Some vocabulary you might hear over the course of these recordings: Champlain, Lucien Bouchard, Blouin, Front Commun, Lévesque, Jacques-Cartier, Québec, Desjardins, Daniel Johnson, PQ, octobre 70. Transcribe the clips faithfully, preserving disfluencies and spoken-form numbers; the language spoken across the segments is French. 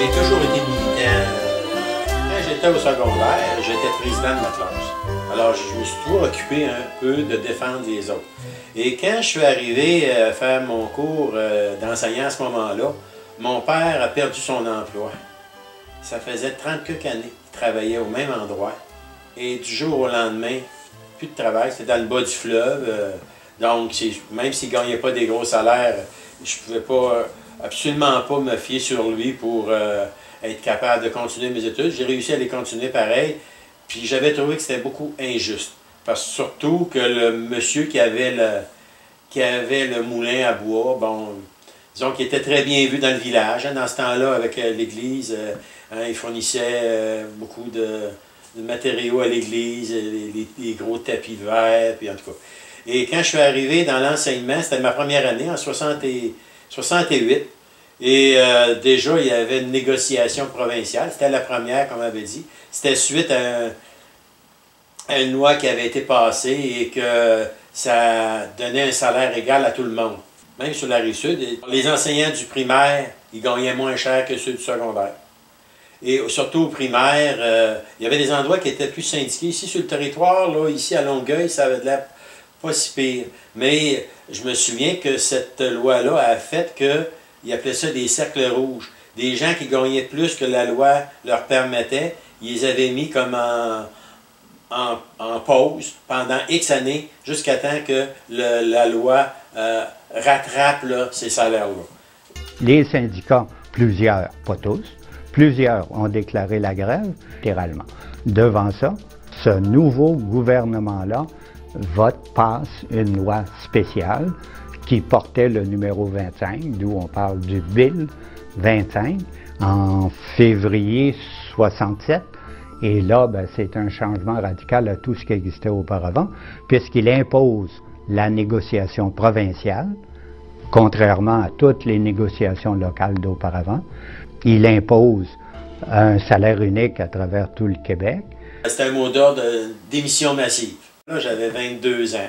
J'ai toujours été militant. Quand j'étais au secondaire, j'étais président de ma classe. Alors, je me suis toujours occupé un peu de défendre les autres. Et quand je suis arrivé à faire mon cours d'enseignant à ce moment-là, mon père a perdu son emploi. Ça faisait trente quelques années qu'il travaillait au même endroit. Et du jour au lendemain, plus de travail, c'était dans le bas du fleuve. Donc, même s'il ne gagnait pas des gros salaires, je ne pouvais pas... absolument pas me fier sur lui pour euh, être capable de continuer mes études. J'ai réussi à les continuer pareil, puis j'avais trouvé que c'était beaucoup injuste. Parce que surtout que le monsieur qui avait le, qui avait le moulin à bois, bon, disons qu'il était très bien vu dans le village. Hein, dans ce temps-là, avec euh, l'église, euh, hein, il fournissait euh, beaucoup de, de matériaux à l'église, les, les, les gros tapis verts, puis en tout cas. Et quand je suis arrivé dans l'enseignement, c'était ma première année, en soixante et soixante-huit, et euh, déjà il y avait une négociation provinciale, c'était la première comme on avait dit, c'était suite à, un, à une loi qui avait été passée et que ça donnait un salaire égal à tout le monde, même sur la Rive-Sud. Les enseignants du primaire, ils gagnaient moins cher que ceux du secondaire. Et surtout au primaire, euh, il y avait des endroits qui étaient plus syndiqués. Ici sur le territoire, là, ici à Longueuil, ça avait de la... pas si pire. Mais je me souviens que cette loi-là a fait qu'ils appelaient ça des cercles rouges. Des gens qui gagnaient plus que la loi leur permettait, ils les avaient mis comme en, en, en pause pendant X années, jusqu'à temps que le, la loi euh, rattrape là, ces salaires-là. Les syndicats, plusieurs, pas tous, plusieurs ont déclaré la grève, littéralement. Devant ça, ce nouveau gouvernement-là vote passe une loi spéciale qui portait le numéro vingt-cinq, d'où on parle du Bill vingt-cinq, en février soixante-sept. Et là, ben, c'est un changement radical à tout ce qui existait auparavant, puisqu'il impose la négociation provinciale, contrairement à toutes les négociations locales d'auparavant. Il impose un salaire unique à travers tout le Québec. C'est un mot d'ordre d'émission massive. Là, j'avais vingt-deux ans.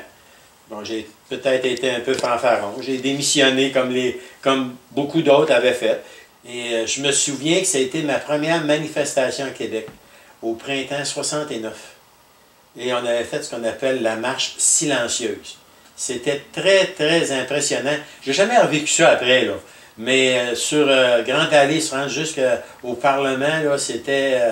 Bon, j'ai peut-être été un peu fanfaron. J'ai démissionné comme, les, comme beaucoup d'autres avaient fait. Et euh, je me souviens que ça a été ma première manifestation à Québec, au printemps soixante-neuf. Et on avait fait ce qu'on appelle la marche silencieuse. C'était très, très impressionnant. J'ai jamais revécu ça après, là. Mais euh, sur euh, Grande Allée, se rendre jusqu'au Parlement, là, c'était euh,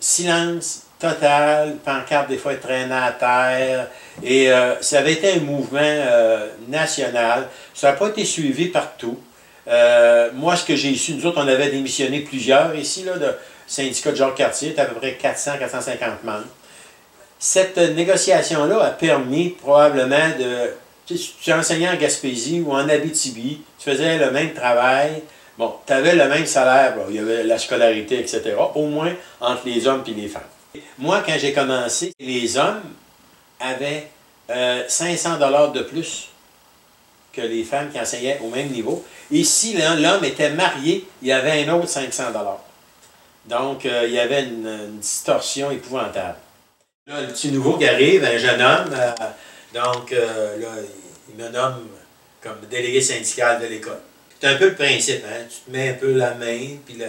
silence total, pancarte des fois traînée à terre, et euh, ça avait été un mouvement euh, national, ça n'a pas été suivi partout. Euh, moi, ce que j'ai su, nous autres, on avait démissionné plusieurs ici, là, de syndicat de Jacques-Cartier, à peu près quatre cents à quatre cent cinquante membres. Cette négociation-là a permis probablement de... Tu sais, si tu enseignais en Gaspésie ou en Abitibi, tu faisais le même travail, bon, tu avais le même salaire, bon, il y avait la scolarité, et cetera, au moins entre les hommes et les femmes. Moi, quand j'ai commencé, les hommes avaient euh, cinq cents dollars de plus que les femmes qui enseignaient au même niveau. Et si l'homme était marié, il avait un autre cinq cents dollars. Donc, euh, il y avait une, une distorsion épouvantable. Là, le petit nouveau qui arrive, un jeune homme, euh, donc euh, là, il me nomme comme délégué syndical de l'école. C'est un peu le principe, hein? Tu te mets un peu la main, puis le,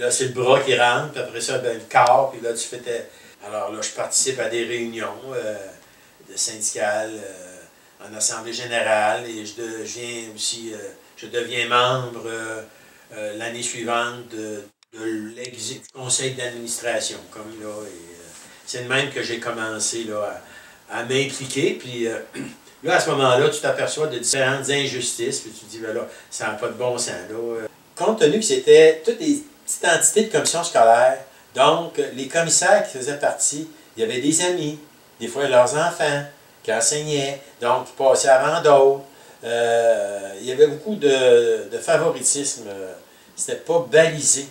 là, c'est le bras qui rentre, puis après ça, ben, le corps, puis là, tu fais... Ta... Alors là, je participe à des réunions euh, de syndicales, euh, en assemblée générale, et je deviens aussi, euh, je deviens membre euh, euh, l'année suivante de, de du conseil d'administration, comme là, et, euh, c'est le même que j'ai commencé là, à, à m'impliquer, puis... Euh, Là, à ce moment-là, tu t'aperçois de différentes injustices, puis tu te dis, ben là, ça n'a pas de bon sens, là. Compte tenu que c'était toutes des petites entités de commission scolaire, donc les commissaires qui faisaient partie, il y avait des amis, des fois leurs enfants qui enseignaient, donc qui passaient avant d'autres. Euh, il y avait beaucoup de, de favoritisme, c'était pas balisé.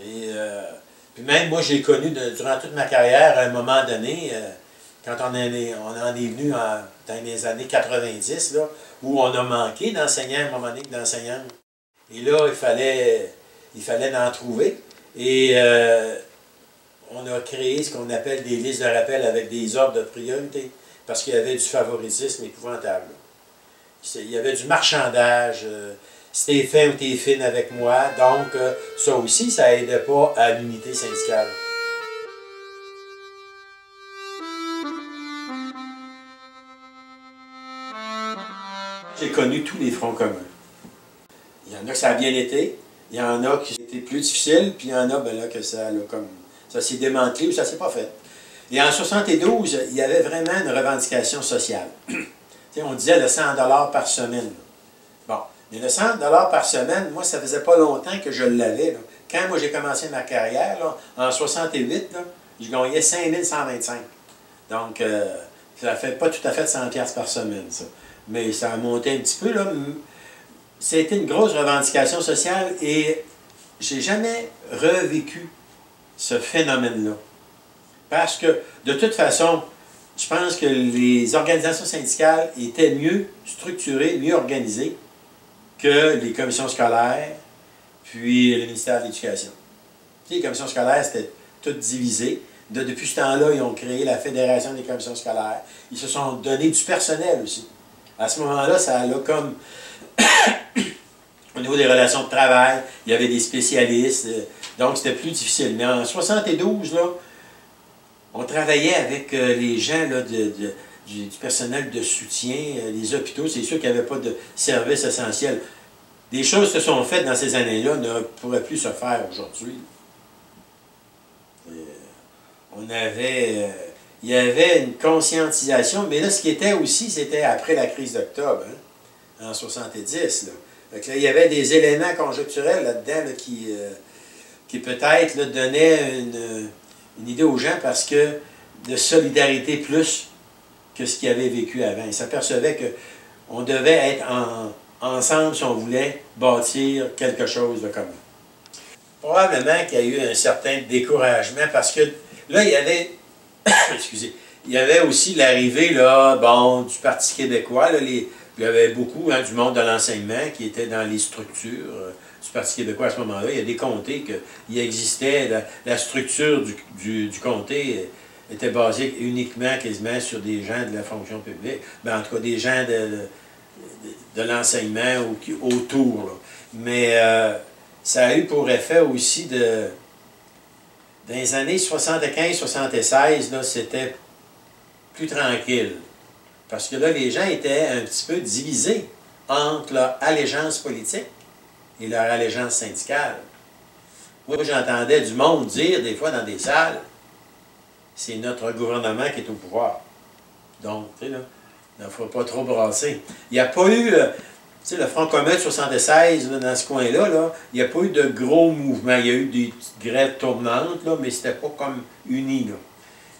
Et, euh, puis même moi, j'ai connu de, durant toute ma carrière, à un moment donné, euh, quand on en est, on en est venu en, dans les années quatre-vingt-dix, là, où on a manqué d'enseignants, à un moment donné, d'enseignantes. Et là, il fallait, il fallait en trouver. Et euh, on a créé ce qu'on appelle des listes de rappel avec des ordres de priorité, parce qu'il y avait du favoritisme épouvantable. Il y avait du marchandage. Euh, si t'es fin ou t'es fine avec moi, donc euh, ça aussi, ça n'aidait pas à l'unité syndicale. J'ai connu tous les fronts communs. Il y en a que ça a bien été, il y en a qui étaient plus difficiles, puis il y en a ben là, que ça, là, comme, ça s'est démantelé ou ça ne s'est pas fait. Et en soixante-douze, il y avait vraiment une revendication sociale. On disait le cent dollars par semaine. Bon, mais le cent dollars par semaine, moi, ça faisait pas longtemps que je l'avais. Quand moi j'ai commencé ma carrière, là, en soixante-huit, là, je gagnais cinq mille cent vingt-cinq. Donc, euh, ça ne fait pas tout à fait cent dollars par semaine, ça. Mais ça a monté un petit peu, là. C'était une grosse revendication sociale et j'ai jamais revécu ce phénomène-là. Parce que, de toute façon, je pense que les organisations syndicales étaient mieux structurées, mieux organisées que les commissions scolaires, puis le ministère de l'Éducation. Les commissions scolaires, c'était toutes divisées. De, depuis ce temps-là, ils ont créé la Fédération des commissions scolaires. Ils se sont donné du personnel aussi. À ce moment-là, ça a comme, au niveau des relations de travail, il y avait des spécialistes, euh, donc c'était plus difficile. Mais en soixante-douze, là, on travaillait avec euh, les gens là, de, de, du, du personnel de soutien, euh, les hôpitaux, c'est sûr qu'il n'y avait pas de services essentiels. Des choses qui se sont faites dans ces années-là ne pourraient plus se faire aujourd'hui. Euh, on avait... Euh, Il y avait une conscientisation, mais là, ce qui était aussi, c'était après la crise d'octobre, hein, en soixante-dix. Là. Là, il y avait des éléments conjoncturels là-dedans là, qui, euh, qui peut-être donnaient une, une idée aux gens parce que de solidarité plus que ce qu'ils avaient vécu avant. Ils s'apercevaient qu'on devait être en, ensemble si on voulait bâtir quelque chose de commun. Probablement qu'il y a eu un certain découragement parce que là, il y avait... Excusez. Il y avait aussi l'arrivée bon, du Parti québécois. Là, les, il y avait beaucoup hein, du monde de l'enseignement qui était dans les structures euh, du Parti québécois à ce moment-là. Il y a des comtés qu'il existait. La, la structure du, du, du comté était basée uniquement, quasiment, sur des gens de la fonction publique. Ben, en tout cas, des gens de, de, de l'enseignement au, autour. Là. Mais euh, ça a eu pour effet aussi de... Dans les années soixante-quinze soixante-seize, c'était plus tranquille. Parce que là, les gens étaient un petit peu divisés entre leur allégeance politique et leur allégeance syndicale. Moi, j'entendais du monde dire, des fois, dans des salles, c'est notre gouvernement qui est au pouvoir. Donc, tu sais, là, il ne faut pas trop brasser. Il n'y a pas eu... Euh, Tu sais, le Front commun de soixante-seize, là, dans ce coin-là, là, il n'y a pas eu de gros mouvements. Il y a eu des petites grèves tournantes, là, mais c'était pas comme uni. Là.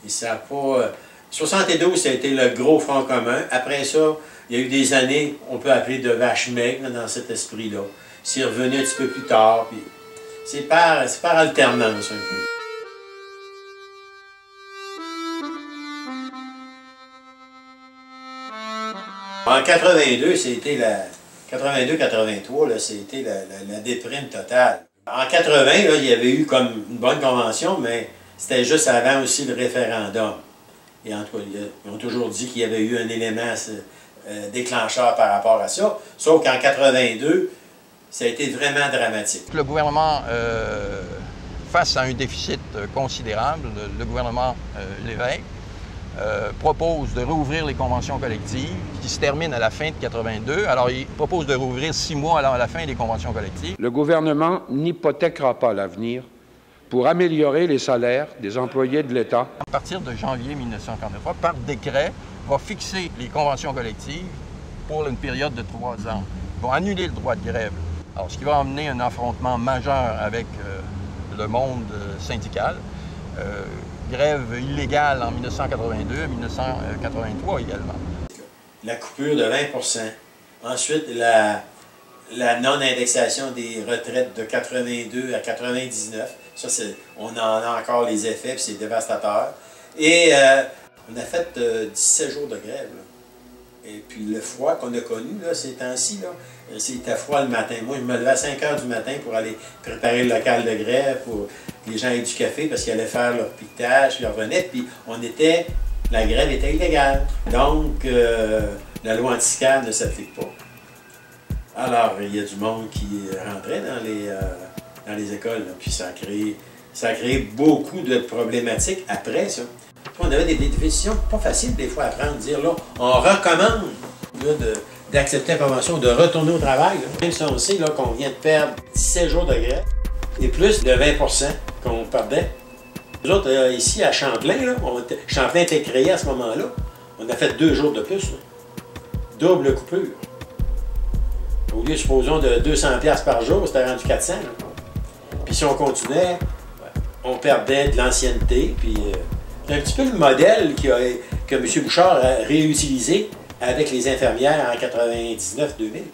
Et ça a pas... soixante-douze, ça a été le gros Front commun. Après ça, il y a eu des années, on peut appeler de vache maigre dans cet esprit-là. C'est revenu un petit peu plus tard. Puis... C'est par, c'est par alternance, un peu. En quatre-vingt-deux, c'était la quatre-vingt-deux quatre-vingt-trois, c'était la, la, la déprime totale. En quatre-vingt, là, il y avait eu comme une bonne convention, mais c'était juste avant aussi le référendum. Et en tout cas, ils ont toujours dit qu'il y avait eu un élément euh, déclencheur par rapport à ça, sauf qu'en quatre-vingt-deux, ça a été vraiment dramatique. Le gouvernement, euh, face à un déficit considérable, le gouvernement euh, Lévesque, Euh, propose de rouvrir les conventions collectives qui se terminent à la fin de quatre-vingt-deux. Alors, il propose de rouvrir six mois à la fin des conventions collectives. Le gouvernement n'hypothèquera pas l'avenir pour améliorer les salaires des employés de l'État. À partir de janvier mille neuf cent quarante-trois, par décret, va fixer les conventions collectives pour une période de trois ans. Il va annuler le droit de grève. Alors, ce qui va amener un affrontement majeur avec euh, le monde syndical. Euh, Grève illégale en mille neuf cent quatre-vingt-deux, mille neuf cent quatre-vingt-trois également. La coupure de vingt pour cent. Ensuite, la, la non-indexation des retraites de quatre-vingt-deux à quatre-vingt-dix-neuf. Ça, on en a encore les effets, c'est dévastateur. Et euh, on a fait euh, dix-sept jours de grève. Là. Et puis le froid qu'on a connu là, ces temps-ci, c'était froid le matin. Moi, je me levais à cinq heures du matin pour aller préparer le local de grève, pour les gens aient du café parce qu'ils allaient faire leur piquetage, ils revenaient, puis on était, la grève était illégale. Donc, euh, la loi anti-scalpe ne s'applique pas. Alors, il y a du monde qui rentrait dans les, euh, dans les écoles, là, puis ça a, créé, ça a créé beaucoup de problématiques après ça. On avait des, des décisions pas faciles des fois à prendre, dire là, on recommande là, de... d'accepter la convention, de retourner au travail. Là. Même si on sait qu'on vient de perdre dix-sept jours de grève et plus de vingt pour cent qu'on perdait. Nous autres, euh, ici à Champlain, là, on était... Champlain était créé à ce moment-là. On a fait deux jours de plus. Là. Double coupure. Au lieu, supposons, de deux cents dollars par jour, c'était rendu quatre cents. Là. Puis si on continuait, on perdait de l'ancienneté. Puis euh... c'est un petit peu le modèle qui a... que M. Bouchard a réutilisé avec les infirmières en quatre-vingt-dix-neuf deux mille.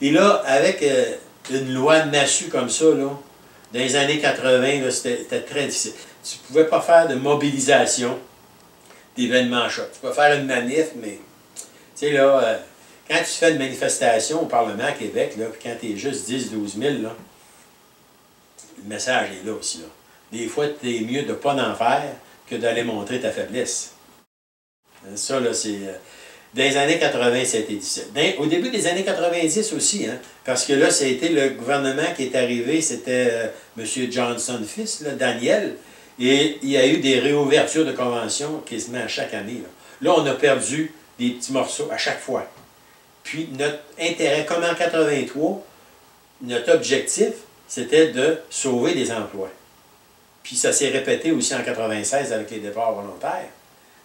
Et là, avec euh, une loi de massue comme ça, là, dans les années quatre-vingt, c'était très difficile. Tu ne pouvais pas faire de mobilisation d'événements chocs. Tu pouvais faire une manif, mais... Tu sais, là, euh, quand tu fais une manifestation au Parlement à Québec, là, puis quand tu es juste dix à douze mille, là, le message est là aussi. Là. Des fois, tu es mieux de ne pas en faire que d'aller montrer ta faiblesse. Ça, là, c'est... Euh, Dans les années quatre-vingt, ça a été difficile. Au début des années quatre-vingt-dix aussi, hein, parce que là, ça a été le gouvernement qui est arrivé, c'était euh, M. Johnson fils, là, Daniel, et il y a eu des réouvertures de conventions qui se mettent à chaque année. Là. là, on a perdu des petits morceaux à chaque fois. Puis notre intérêt, comme en quatre-vingt-trois, notre objectif, c'était de sauver des emplois. Puis ça s'est répété aussi en quatre-vingt-seize avec les départs volontaires.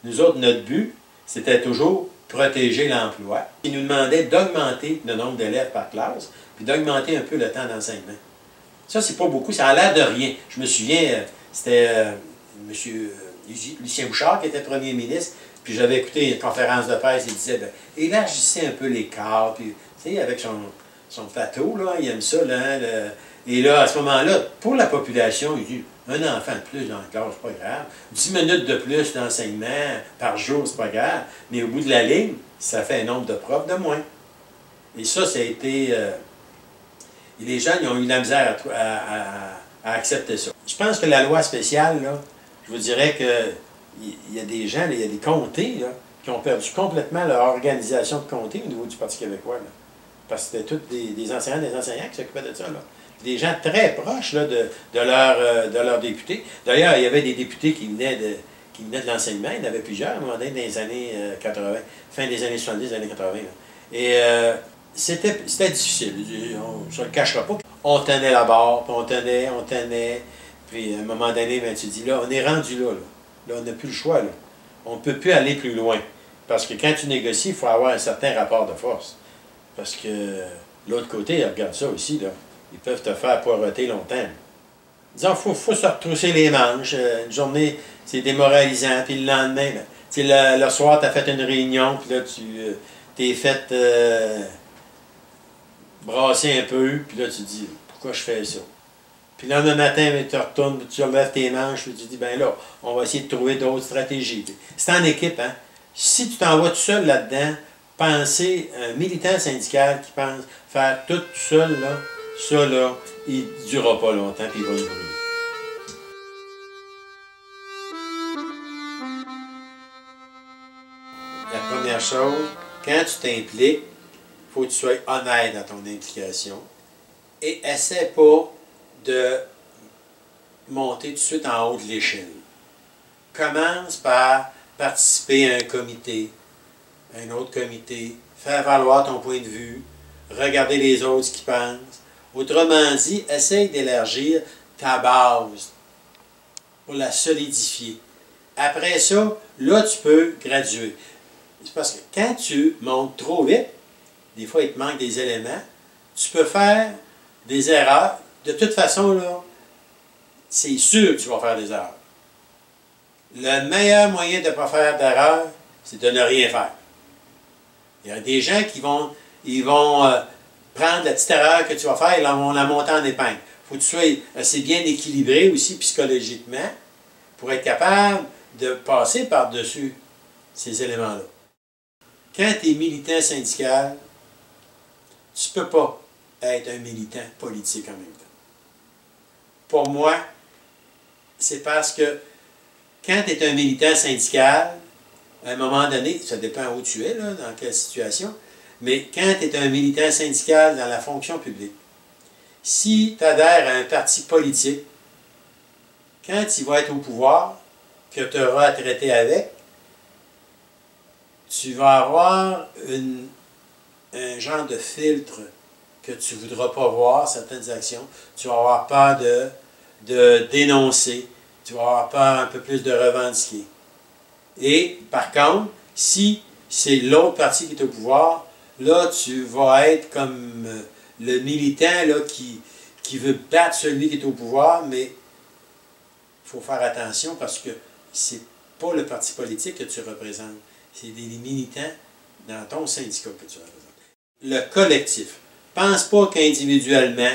Nous autres, notre but, c'était toujours... protéger l'emploi. Il nous demandait d'augmenter le nombre d'élèves par classe, puis d'augmenter un peu le temps d'enseignement. Ça, c'est pas beaucoup, ça a l'air de rien. Je me souviens, c'était euh, M. Lucien Bouchard qui était premier ministre, puis j'avais écouté une conférence de presse, il disait, bien, élargissez un peu l'écart, puis, tu sais, avec son, son plateau, là, il aime ça, là, le... et là, à ce moment-là, pour la population, il dit, un enfant de plus dans le corps, c'est pas grave. dix minutes de plus d'enseignement par jour, c'est pas grave. Mais au bout de la ligne, ça fait un nombre de profs de moins. Et ça, ça a été... Euh... Et les gens, ils ont eu la misère à, à, à, à accepter ça. Je pense que la loi spéciale, là, je vous dirais que il y a des gens, il y a des comtés, là, qui ont perdu complètement leur organisation de comté au niveau du Parti québécois. Là. Parce que c'était tous des, des enseignants, des enseignants qui s'occupaient de ça, là. Des gens très proches là, de, de leurs euh, de leur députés. D'ailleurs, il y avait des députés qui venaient de, qui venaient de l'enseignement. Il y en avait plusieurs, à un moment donné, dans les années euh, quatre-vingt, fin des années soixante-dix, années quatre-vingt. Là. Et euh, c'était difficile, on ne se le cachera pas. On tenait la barre, puis on tenait, on tenait. Puis à un moment donné, ben, tu dis, là, on est rendu là. Là, là on n'a plus le choix. Là. On ne peut plus aller plus loin. Parce que quand tu négocies, il faut avoir un certain rapport de force. Parce que l'autre côté, regarde ça aussi, là. Ils peuvent te faire poireauter longtemps. Disons, il faut, faut se retrousser les manches. Une journée, c'est démoralisant. Puis le lendemain, là, le, le soir, tu as fait une réunion. Puis là, tu euh, t'es fait euh, brasser un peu. Puis là, tu te dis, pourquoi je fais ça? Puis le lendemain matin, tu retournes, tu relèves tes manches. Puis tu te dis, ben là, on va essayer de trouver d'autres stratégies. C'est en équipe, hein? Si tu t'en vas tout seul là-dedans, penser, un militant syndical qui pense faire tout seul, là, ça, là, il ne durera pas longtemps, puis il va le brûler. La première chose, quand tu t'impliques, il faut que tu sois honnête dans ton implication et essaie pas de monter tout de suite en haut de l'échelle. Commence par participer à un comité, à un autre comité, faire valoir ton point de vue, regarder les autres ce qu'ils pensent. Autrement dit, essaye d'élargir ta base pour la solidifier. Après ça, là, tu peux graduer. C'est parce que quand tu montes trop vite, des fois, il te manque des éléments, tu peux faire des erreurs. De toute façon, là, c'est sûr que tu vas faire des erreurs. Le meilleur moyen de ne pas faire d'erreur, c'est de ne rien faire. Il y a des gens qui vont, ils vont euh, prendre la petite erreur que tu vas faire et la, la monter en épingle. Il faut que tu sois assez bien équilibré aussi psychologiquement pour être capable de passer par-dessus ces éléments-là. Quand tu es militant syndical, tu ne peux pas être un militant politique en même temps. Pour moi, c'est parce que quand tu es un militant syndical, à un moment donné, ça dépend où tu es, là, dans quelle situation, mais quand tu es un militant syndical dans la fonction publique, si tu adhères à un parti politique, quand il va être au pouvoir, que tu auras à traiter avec, tu vas avoir une, un genre de filtre que tu ne voudras pas voir certaines actions. Tu vas avoir peur de, de dénoncer. Tu vas avoir peur un peu plus de revendiquer. Et, par contre, si c'est l'autre parti qui est au pouvoir, là, tu vas être comme le militant là, qui, qui veut battre celui qui est au pouvoir, mais il faut faire attention parce que c'est pas le parti politique que tu représentes. C'est des militants dans ton syndicat que tu représentes. Le collectif. Pense pas qu'individuellement,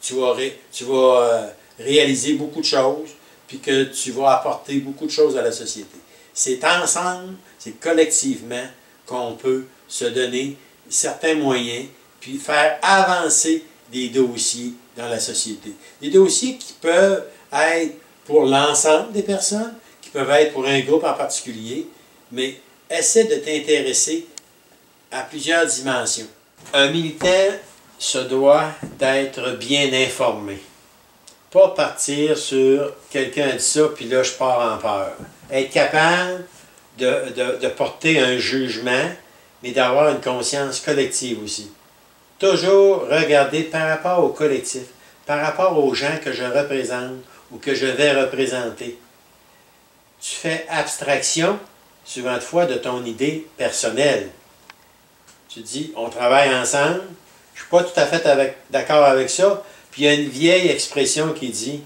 tu vas, ré, tu vas euh, réaliser beaucoup de choses, puis que tu vas apporter beaucoup de choses à la société. C'est ensemble, c'est collectivement qu'on peut se donner certains moyens, puis faire avancer des dossiers dans la société. Des dossiers qui peuvent être pour l'ensemble des personnes, qui peuvent être pour un groupe en particulier, mais essaie de t'intéresser à plusieurs dimensions. Un militant se doit d'être bien informé. Pas partir sur « quelqu'un dit ça, puis là je pars en peur ». Être capable de, de, de porter un jugement, mais d'avoir une conscience collective aussi. Toujours regarder par rapport au collectif, par rapport aux gens que je représente ou que je vais représenter. Tu fais abstraction, souvent de fois, de ton idée personnelle. Tu dis, on travaille ensemble, je ne suis pas tout à fait d'accord avec ça, puis il y a une vieille expression qui dit,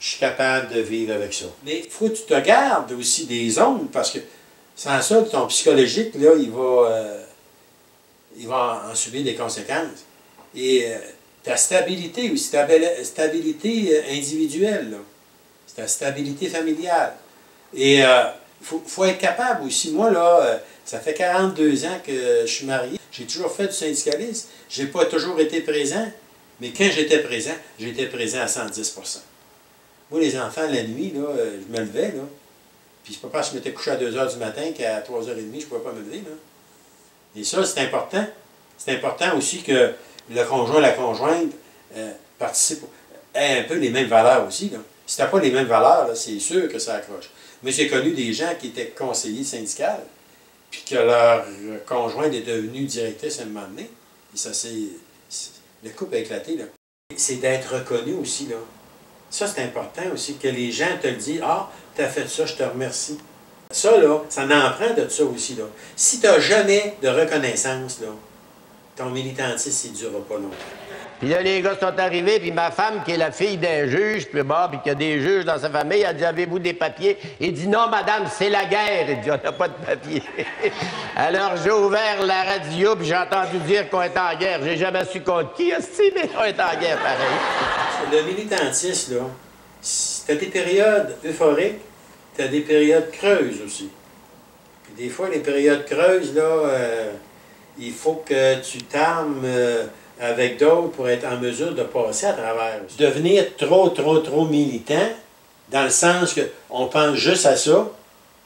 je suis capable de vivre avec ça. Mais il faut que tu te gardes aussi des ondes, parce que sans ça, ton psychologique, là, il va, euh, il va en subir des conséquences. Et euh, ta stabilité aussi, ta stabilité individuelle, là, ta stabilité familiale. Et il euh, faut, faut être capable aussi, moi, là, euh, ça fait quarante-deux ans que je suis marié. J'ai toujours fait du syndicalisme. Je n'ai pas toujours été présent. Mais quand j'étais présent, j'étais présent à cent dix pour cent. Moi, les enfants, la nuit, là, je me levais. Là. Puis c'est pas parce que je m'étais couché à deux heures du matin qu'à trois heures trente, je ne pouvais pas me lever. Là. Et ça, c'est important. C'est important aussi que le conjoint, la conjointe, euh, participe, ait un peu les mêmes valeurs aussi. Là. Si tu n'as pas les mêmes valeurs, c'est sûr que ça accroche. Mais j'ai connu des gens qui étaient conseillers syndicaux, puis que leur conjointe est devenue directrice à un moment donné, et ça c'est... le couple a éclaté, là. C'est d'être reconnu aussi, là. Ça, c'est important aussi, que les gens te le disent, « Ah, t'as fait ça, je te remercie. » Ça, là, ça en prend de ça aussi, là. Si t'as jamais de reconnaissance, là, ton militantisme, il ne durera pas longtemps. Puis là, les gars sont arrivés, puis ma femme, qui est la fille d'un juge, puis bon, puis qu'il y a des juges dans sa famille, elle dit, avez-vous des papiers? Il dit, non, madame, c'est la guerre. Il dit, on n'a pas de papiers. Alors, j'ai ouvert la radio, puis j'ai entendu dire qu'on est en guerre. J'ai jamais su contre qui, aussi, mais on est en guerre, pareil. Le militantisme, là, t'as des périodes euphoriques, t'as des périodes creuses aussi. Puis des fois, les périodes creuses, là, euh, il faut que tu t'armes euh, avec d'autres pour être en mesure de passer à travers. Devenir trop, trop, trop militant, dans le sens qu'on pense juste à ça,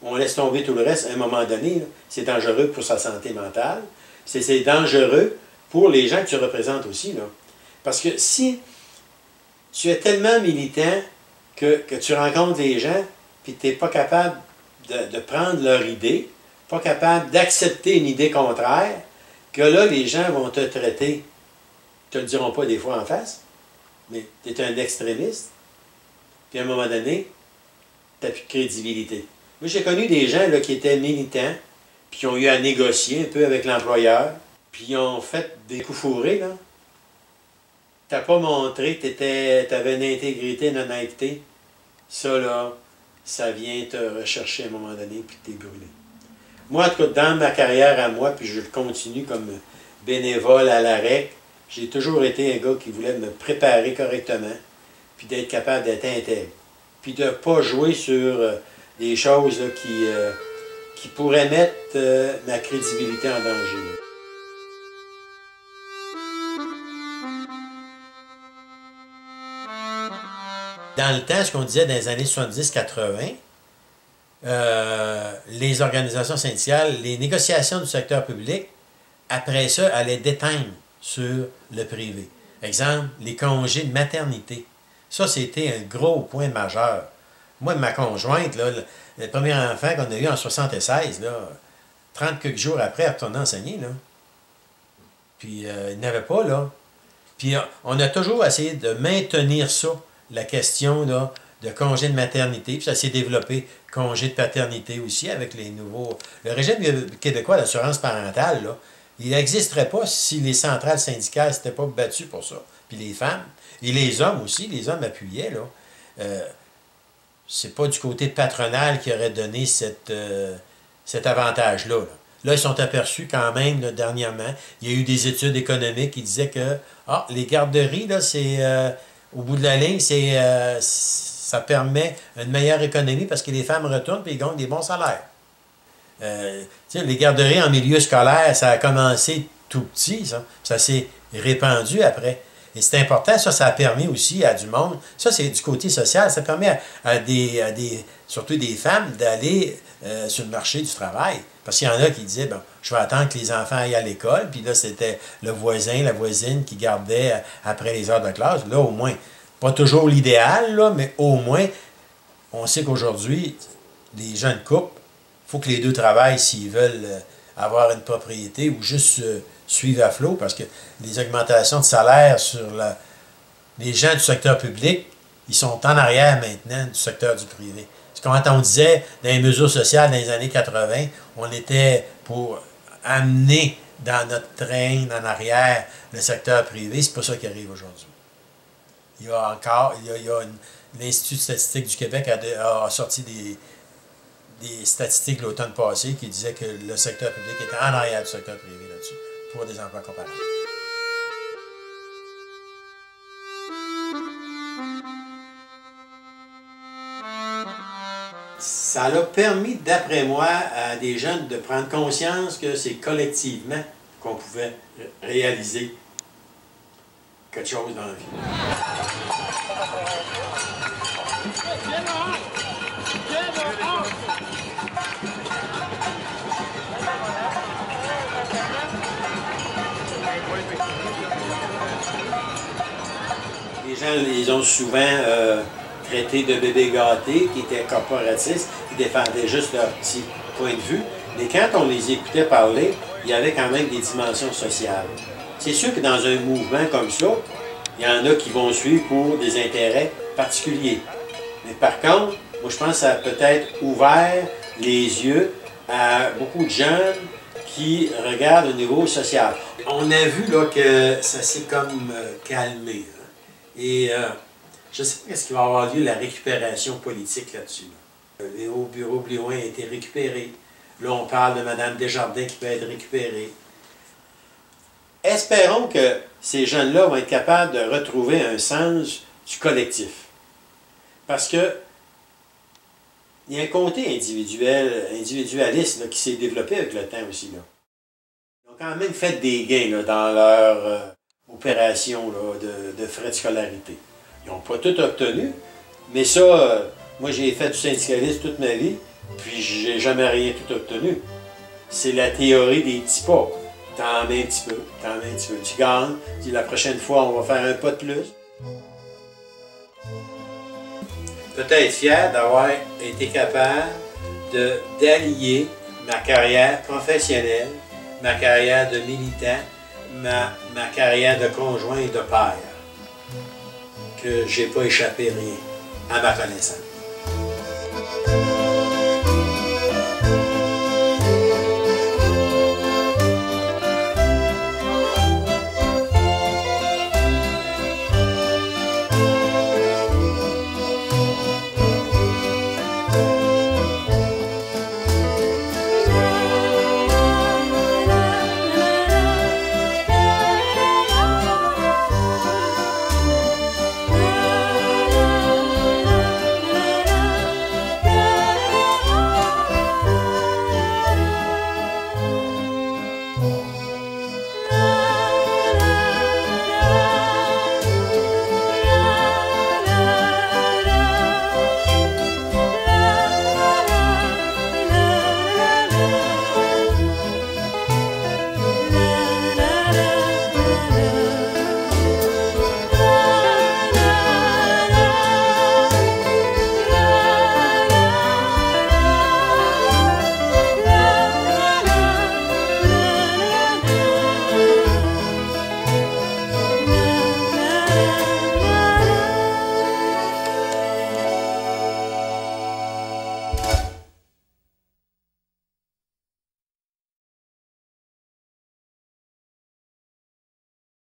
on laisse tomber tout le reste à un moment donné. C'est dangereux pour sa santé mentale. C'est dangereux pour les gens que tu représentes aussi. Là. Parce que si tu es tellement militant que, que tu rencontres des gens puis que tu n'es pas capable de, de prendre leur idée, pas capable d'accepter une idée contraire, que là, les gens vont te traiter. Ils te le diront pas des fois en face, mais tu es un extrémiste. Puis à un moment donné, tu n'as plus de crédibilité. Moi, j'ai connu des gens là, qui étaient militants, puis qui ont eu à négocier un peu avec l'employeur, puis ils ont fait des coups fourrés. Tu n'as pas montré que tu avais une intégrité, une honnêteté. Ça, là, ça vient te rechercher à un moment donné, puis t'es brûlé. Moi, en tout cas, dans ma carrière à moi, puis je continue comme bénévole à la R E C, j'ai toujours été un gars qui voulait me préparer correctement, puis d'être capable d'être intègre, puis de ne pas jouer sur euh, des choses là, qui, euh, qui pourraient mettre euh, ma crédibilité en danger. Là. Dans le temps, ce qu'on disait dans les années soixante-dix quatre-vingt, euh, les organisations syndicales, les négociations du secteur public, après ça, allaient déteindre sur le privé. Exemple, les congés de maternité. Ça, c'était un gros point majeur. Moi, ma conjointe, là, le premier enfant qu'on a eu en soixante-seize, là, trente quelques jours après, elle retournait enseigner. Là. Puis, euh, il n'y avait pas, là. Puis, on a toujours essayé de maintenir ça, la question là, de congé de maternité. Puis, ça s'est développé, congé de paternité aussi, avec les nouveaux... Le régime québécois d'assurance parentale, là, il n'existerait pas si les centrales syndicales ne s'étaient pas battues pour ça. Puis, les femmes... Et les hommes aussi, les hommes appuyaient, là. Euh, c'est pas du côté patronal qui aurait donné cette, euh, cet avantage-là. Là. Là, ils sont aperçus quand même, là, dernièrement. Il y a eu des études économiques qui disaient que ah, les garderies, là, c'est euh, au bout de la ligne, c'est euh, ça permet une meilleure économie parce que les femmes retournent et ils gagnent des bons salaires. Euh, les garderies en milieu scolaire, ça a commencé tout petit, ça. Ça s'est répandu après. Et c'est important, ça, ça a permis aussi à du monde, ça c'est du côté social, ça permet à, à, des, à des, surtout des femmes d'aller euh, sur le marché du travail. Parce qu'il y en a qui disaient, bon, je vais attendre que les enfants aillent à l'école, puis là c'était le voisin, la voisine qui gardait après les heures de classe. Là au moins, pas toujours l'idéal, là, mais au moins, on sait qu'aujourd'hui, les jeunes couples, il faut que les deux travaillent s'ils veulent avoir une propriété ou juste... Euh, suivent à flot, parce que les augmentations de salaire sur la... les gens du secteur public, ils sont en arrière maintenant du secteur du privé. Quand on disait, dans les mesures sociales dans les années quatre-vingt, on était pour amener dans notre train, en arrière, le secteur privé, c'est pas ça qui arrive aujourd'hui. Il y a encore, il y a, il y a une... l'Institut statistique du Québec a, de... a sorti des... des statistiques l'automne passé qui disaient que le secteur public était en arrière du secteur privé là-dessus. Pour des emplois comparables. Ça a permis, d'après moi, à des jeunes de prendre conscience que c'est collectivement qu'on pouvait réaliser quelque chose dans la vie. Les gens les ont souvent euh, traités de bébés gâtés, qui étaient corporatistes, qui défendaient juste leur petit point de vue. Mais quand on les écoutait parler, il y avait quand même des dimensions sociales. C'est sûr que dans un mouvement comme ça, il y en a qui vont suivre pour des intérêts particuliers. Mais par contre, moi je pense que ça a peut-être ouvert les yeux à beaucoup de jeunes qui regardent au niveau social. On a vu là, que ça s'est comme euh, calmé. Là. Et euh, je ne sais pas qu'est-ce qui va avoir lieu, la récupération politique là-dessus. Là. Le haut bureau Blouin a été récupéré. Là, on parle de Mme Desjardins qui peut être récupérée. Espérons que ces jeunes-là vont être capables de retrouver un sens du collectif. Parce que il y a un côté individuel, individualiste là, qui s'est développé avec le temps aussi. Là. Ils ont quand même fait des gains là, dans leur euh, opération là, de, de frais de scolarité. Ils n'ont pas tout obtenu, mais ça, euh, moi j'ai fait du syndicalisme toute ma vie, puis j'ai jamais rien tout obtenu. C'est la théorie des petits pas. T'en mets un petit peu, t'en mets un petit peu. Tu gagnes, dis la prochaine fois on va faire un pas de plus. Peut-être fier d'avoir été capable d'allier ma carrière professionnelle, ma carrière de militant, ma, ma carrière de conjoint et de père. Que j'ai pas échappé rien, à ma connaissance.